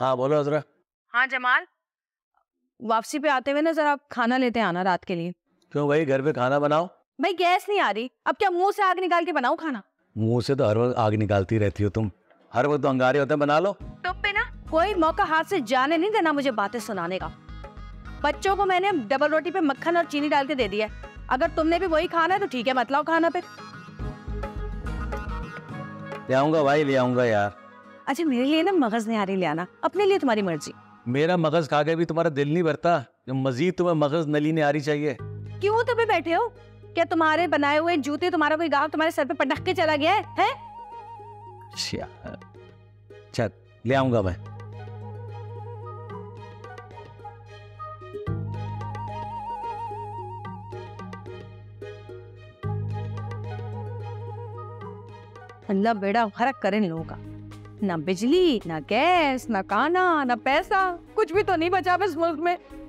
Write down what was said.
हाँ बोलो हजरा। हाँ जमाल, वापसी पे आते हुए ना जरा आप खाना लेते आना रात के लिए। क्यों भाई, घर पे खाना बनाओ। भाई गैस नहीं आ रही, अब क्या मुंह से आग निकाल के बनाओ खाना? मुंह से तो हर वक्त आग निकालती रहती हो तुम, हर वक्त तो अंगारे होते हैं। बना लो। तुम पे ना कोई मौका हाथ से जाने नहीं देना मुझे बातें सुनाने का। बच्चों को मैंने डबल रोटी पे मक्खन और चीनी डाल के दे दिया है, अगर तुमने भी वही खाना है तो ठीक है, मत लाओ खाना पे। ले आऊंगा भाई, ले आऊंगा यार। अच्छा मेरे लिए ना मगज नहीं आ रही, ले आना। अपने लिए तुम्हारी मर्जी। मेरा मगज खा के भी तुम्हारा दिल नहीं भरता, मजीद तुम्हें मगज नली नहीं आ रही चाहिए। क्यों तबे बैठे हो? क्या तुम्हारे बनाए हुए जूते, तुम्हारा कोई गाँव तुम्हारे सर पे पटक के चला गया है? चल ले आऊंगा मैं। अल्लाह बेड़ा हरक करे इन लोगों का, ना बिजली ना गैस ना खाना ना पैसा, कुछ भी तो नहीं बचा बस मुल्क में।